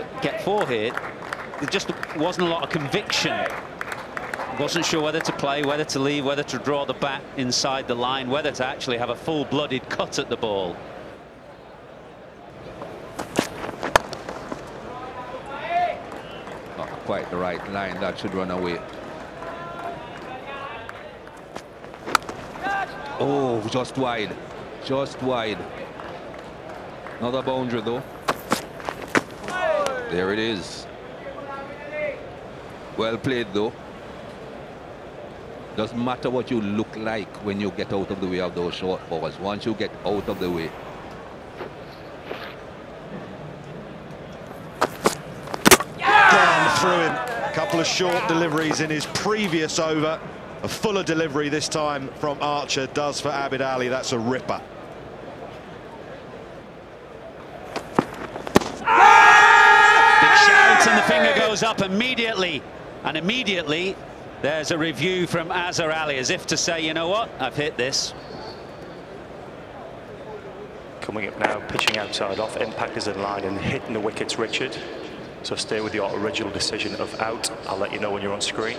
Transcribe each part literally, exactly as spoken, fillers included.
at, get four here, there just wasn't a lot of conviction. Wasn't sure whether to play, whether to leave, whether to draw the bat inside the line, whether to actually have a full-blooded cut at the ball. Not quite the right line, that should run away. Oh, just wide, just wide. Another boundary though. There it is. Well played though. Doesn't matter what you look like when you get out of the way of those short balls. Once you get out of the way. Yeah! Down through him. A couple of short deliveries in his previous over. A fuller delivery this time from Archer does for Abid Ali. That's a ripper. Ah! Big shout, and the finger goes up immediately. And immediately... there's a review from Azhar Ali, as if to say, you know what, I've hit this. Coming up now, pitching outside off, impact is in line and hitting the wickets, Richard. So stay with your original decision of out. I'll let you know when you're on screen.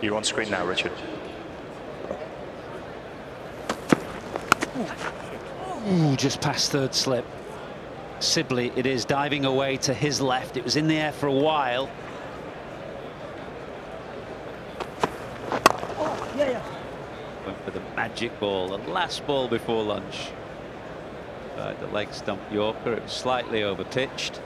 You're on screen now, Richard. Ooh, just past third slip. Sibley, it is diving away to his left. It was in the air for a while. Went for the magic ball, the last ball before lunch. Right, the leg stump Yorker, it was slightly overpitched.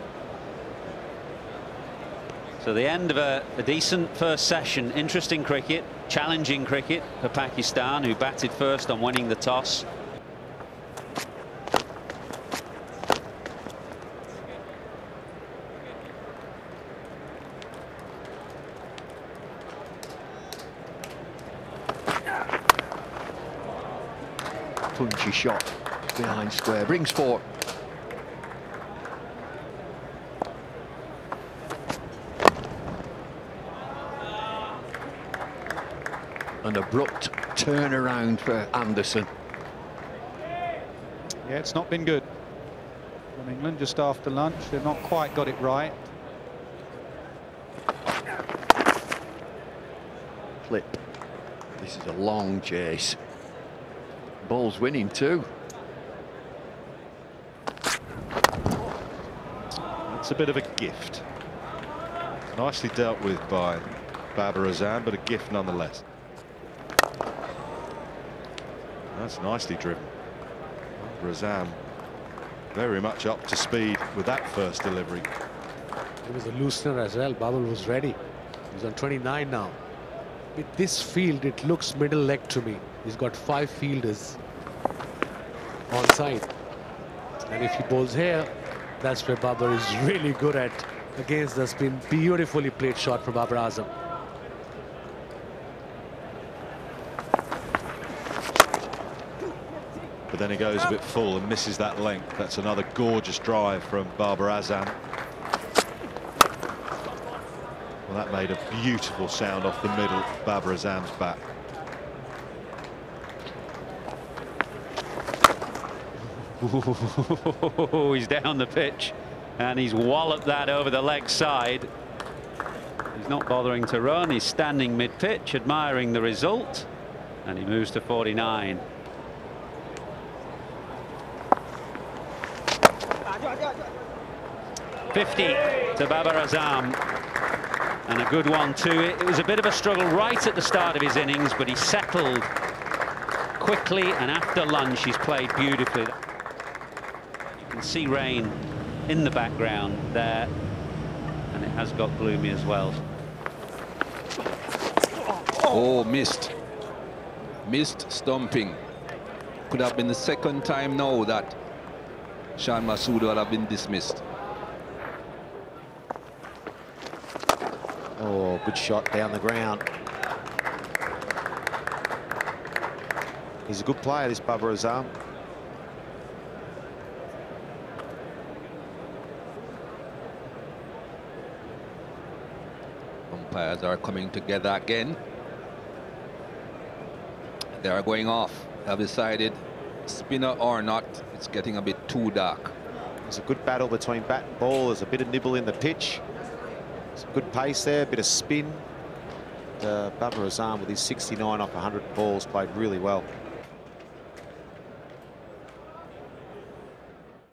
So the end of a, a decent first session, interesting cricket, challenging cricket for Pakistan, who batted first on winning the toss. Punchy shot behind square, brings four. An abrupt turnaround for Anderson. Yeah, it's not been good from England just after lunch. They've not quite got it right. Flip. This is a long chase. Ball's winning too. That's a bit of a gift. Nicely dealt with by Babar Azam, but a gift nonetheless. That's nicely driven. Babar Azam very much up to speed with that first delivery. It was a loosener as well. Babar was ready. He's on twenty-nine now. With this field, it looks middle leg to me. He's got five fielders on side, and if he bowls here, that's where Babar is really good at. Against the spin, beautifully played shot from Babar Azam. But then he goes a bit full and misses that length. That's another gorgeous drive from Babar Azam. Well, that made a beautiful sound off the middle of Babar Azam's bat. Ooh, he's down the pitch, and he's walloped that over the leg side. He's not bothering to run. He's standing mid-pitch, admiring the result, and he moves to forty-nine. fifty to Babar Azam, and a good one too. It was a bit of a struggle right at the start of his innings, but he settled quickly, and after lunch he's played beautifully. See rain in the background there, and it has got gloomy as well. Oh, missed. Missed stumping. Could have been the second time now that Shan Masood would have been dismissed. Oh, good shot down the ground. He's a good player, this Babar Azam. Players are coming together again. They are going off. Have decided, spinner or not, it's getting a bit too dark. There's a good battle between bat and ball. There's a bit of nibble in the pitch. Some good pace there, a bit of spin. Uh, Babar Azam with his sixty-nine off one hundred balls played really well.